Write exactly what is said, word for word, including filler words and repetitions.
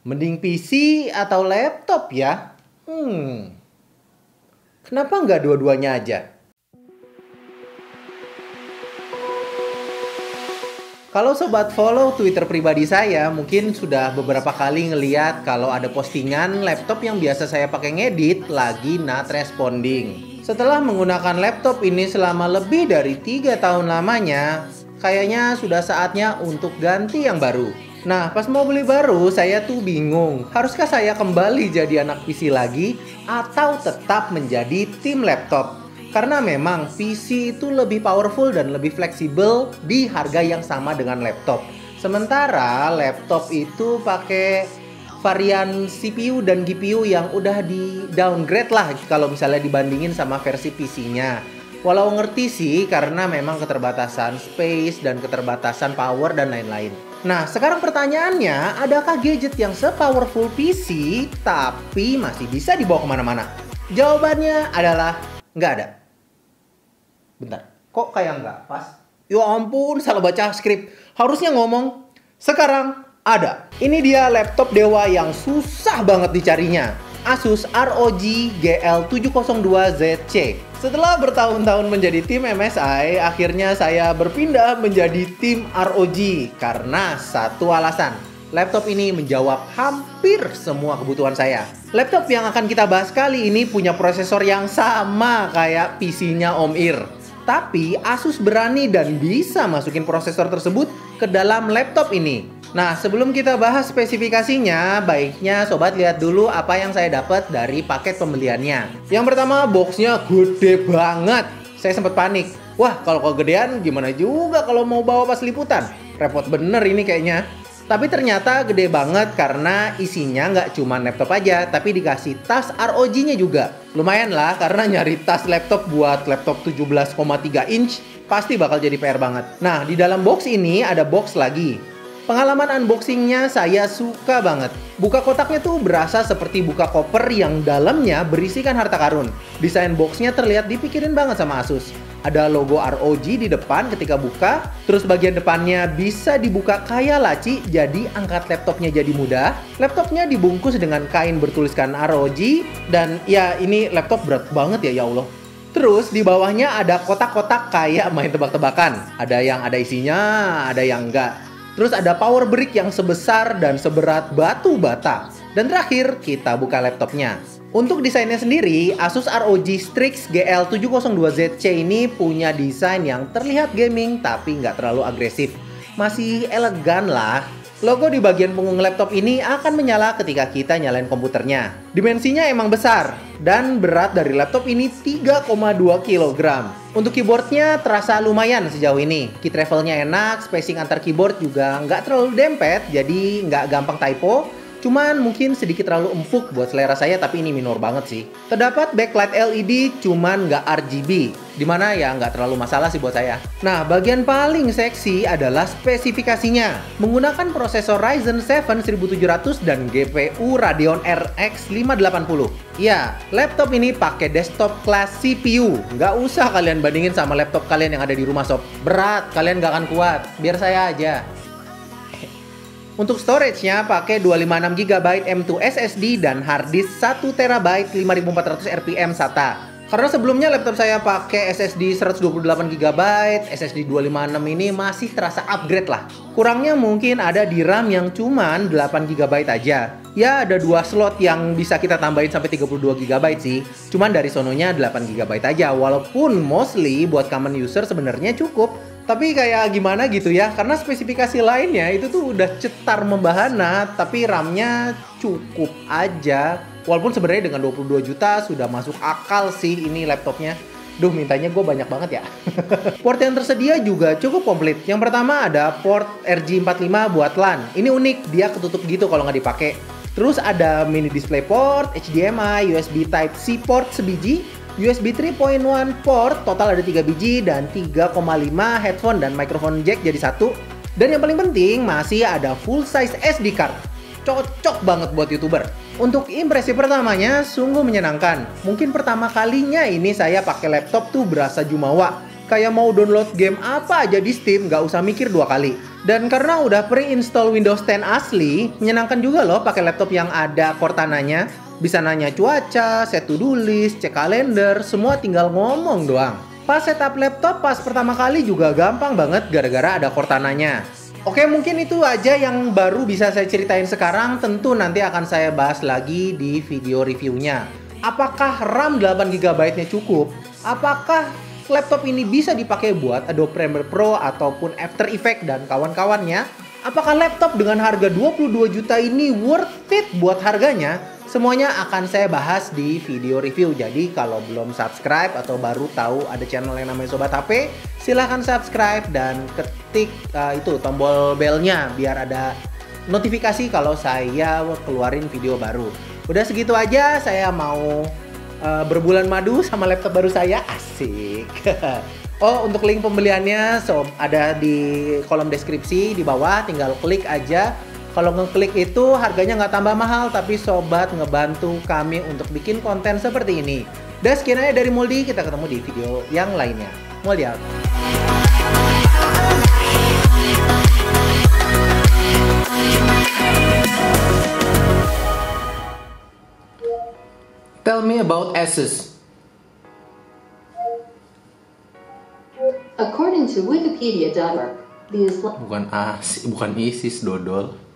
Mending P C atau laptop ya? Hmm. Kenapa nggak dua-duanya aja? Kalau sobat follow Twitter pribadi saya, mungkin sudah beberapa kali ngeliat kalau ada postingan laptop yang biasa saya pakai ngedit lagi not responding. Setelah menggunakan laptop ini selama lebih dari tiga tahun lamanya, kayaknya sudah saatnya untuk ganti yang baru. Nah, pas mau beli baru, saya tuh bingung. Haruskah saya kembali jadi anak P C lagi atau tetap menjadi tim laptop? Karena memang P C itu lebih powerful dan lebih fleksibel di harga yang sama dengan laptop. Sementara laptop itu pakai varian C P U dan G P U yang udah di downgrade lah kalau misalnya dibandingin sama versi P C-nya. Walau ngerti sih, karena memang keterbatasan space dan keterbatasan power dan lain-lain. Nah, sekarang pertanyaannya, adakah gadget yang se-powerful P C tapi masih bisa dibawa kemana-mana? Jawabannya adalah nggak ada. Bentar, kok kayak nggak pas? Ya ampun, salah baca skrip. Harusnya ngomong, sekarang ada. Ini dia laptop dewa yang susah banget dicarinya. Asus R O G G L tujuh nol dua Z C. Setelah bertahun-tahun menjadi tim M S I, akhirnya saya berpindah menjadi tim R O G karena satu alasan. Laptop ini menjawab hampir semua kebutuhan saya. Laptop yang akan kita bahas kali ini punya prosesor yang sama kayak P C-nya Om Ir. Tapi Asus berani dan bisa masukin prosesor tersebut ke dalam laptop ini. Nah, sebelum kita bahas spesifikasinya, baiknya sobat lihat dulu apa yang saya dapat dari paket pembeliannya. Yang pertama, boxnya gede banget. Saya sempat panik. Wah, kalau kegedean gimana juga kalau mau bawa pas liputan? Repot bener ini kayaknya. Tapi ternyata gede banget karena isinya nggak cuma laptop aja, tapi dikasih tas R O G-nya juga. Lumayan lah, karena nyari tas laptop buat laptop tujuh belas koma tiga inch pasti bakal jadi P R banget. Nah, di dalam box ini ada box lagi. Pengalaman unboxingnya saya suka banget. Buka kotaknya tuh berasa seperti buka koper yang dalamnya berisikan harta karun. Desain boxnya terlihat dipikirin banget sama Asus. Ada logo R O G di depan ketika buka, terus bagian depannya bisa dibuka kayak laci, jadi angkat laptopnya jadi mudah. Laptopnya dibungkus dengan kain bertuliskan R O G, dan ya ini laptop berat banget ya, ya Allah. Terus di bawahnya ada kotak-kotak kayak main tebak-tebakan. Ada yang ada isinya, ada yang enggak. Terus ada power brick yang sebesar dan seberat batu bata. Dan terakhir, kita buka laptopnya. Untuk desainnya sendiri, Asus R O G Strix G L tujuh nol dua Z C ini punya desain yang terlihat gaming tapi nggak terlalu agresif. Masih elegan lah. Logo di bagian punggung laptop ini akan menyala ketika kita nyalain komputernya. Dimensinya emang besar, dan berat dari laptop ini tiga koma dua kilogram. Untuk keyboardnya terasa lumayan sejauh ini. Key travelnya enak, spacing antar keyboard juga nggak terlalu dempet, jadi nggak gampang typo. Cuman mungkin sedikit terlalu empuk buat selera saya, tapi ini minor banget sih. Terdapat backlight L E D, cuman nggak R G B. Dimana ya nggak terlalu masalah sih buat saya. Nah, bagian paling seksi adalah spesifikasinya. Menggunakan prosesor Ryzen tujuh seribu tujuh ratus dan G P U Radeon R X lima delapan nol. Ya, laptop ini pakai desktop class C P U. Nggak usah kalian bandingin sama laptop kalian yang ada di rumah sob. Berat, kalian nggak akan kuat. Biar saya aja. Untuk storage-nya pakai dua ratus lima puluh enam giga byte M dua S S D dan harddisk satu terabyte lima ribu empat ratus R P M SATA. Karena sebelumnya laptop saya pakai S S D seratus dua puluh delapan giga byte, S S D dua ratus lima puluh enam ini masih terasa upgrade lah. Kurangnya mungkin ada di RAM yang cuman delapan giga byte aja. Ya, ada dua slot yang bisa kita tambahin sampai tiga puluh dua giga byte sih. Cuman dari sononya delapan giga byte aja, walaupun mostly buat common user sebenarnya cukup. Tapi kayak gimana gitu ya, karena spesifikasi lainnya itu tuh udah cetar membahana, tapi RAM-nya cukup aja. Walaupun sebenarnya dengan dua puluh dua juta sudah masuk akal sih ini laptopnya. Duh, mintanya gue banyak banget ya. Port yang tersedia juga cukup komplit. Yang pertama ada port R J empat puluh lima buat LAN. Ini unik, dia ketutup gitu kalau nggak dipakai. Terus ada mini display port, H D M I, U S B Type-C port sebiji, U S B tiga titik satu port, total ada tiga biji, dan tiga koma lima headphone dan microphone jack jadi satu. Dan yang paling penting masih ada full size S D card. Cocok banget buat YouTuber. Untuk impresi pertamanya sungguh menyenangkan. Mungkin pertama kalinya ini saya pakai laptop tuh berasa jumawa. Kayak mau download game apa aja di Steam, nggak usah mikir dua kali. Dan karena udah pre-install Windows ten asli, menyenangkan juga loh pakai laptop yang ada Cortana-nya. Bisa nanya cuaca, set to-do list, cek kalender, semua tinggal ngomong doang. Pas setup laptop pas pertama kali juga gampang banget gara-gara ada Cortana-nya. Oke, mungkin itu aja yang baru bisa saya ceritain sekarang, tentu nanti akan saya bahas lagi di video reviewnya. Apakah RAM delapan giga byte-nya cukup? Apakah laptop ini bisa dipakai buat Adobe Premiere Pro ataupun After Effects dan kawan-kawannya? Apakah laptop dengan harga dua puluh dua juta ini worth it buat harganya? Semuanya akan saya bahas di video review. Jadi kalau belum subscribe atau baru tahu ada channel yang namanya Sobat H P, silahkan subscribe dan ketik uh, itu tombol belnya biar ada notifikasi kalau saya keluarin video baru. Udah segitu aja, saya mau Uh, berbulan madu sama laptop baru saya, asik. Oh, untuk link pembeliannya so, ada di kolom deskripsi di bawah, tinggal klik aja. Kalau ngeklik itu harganya nggak tambah mahal, tapi sobat ngebantu kami untuk bikin konten seperti ini. Dan sekian aja dari Moldy, kita ketemu di video yang lainnya. Moldy out. Tell me about ASUS. According to Wikipedia dot org, the Islam bukan ASUS, bukan ISIS dodol.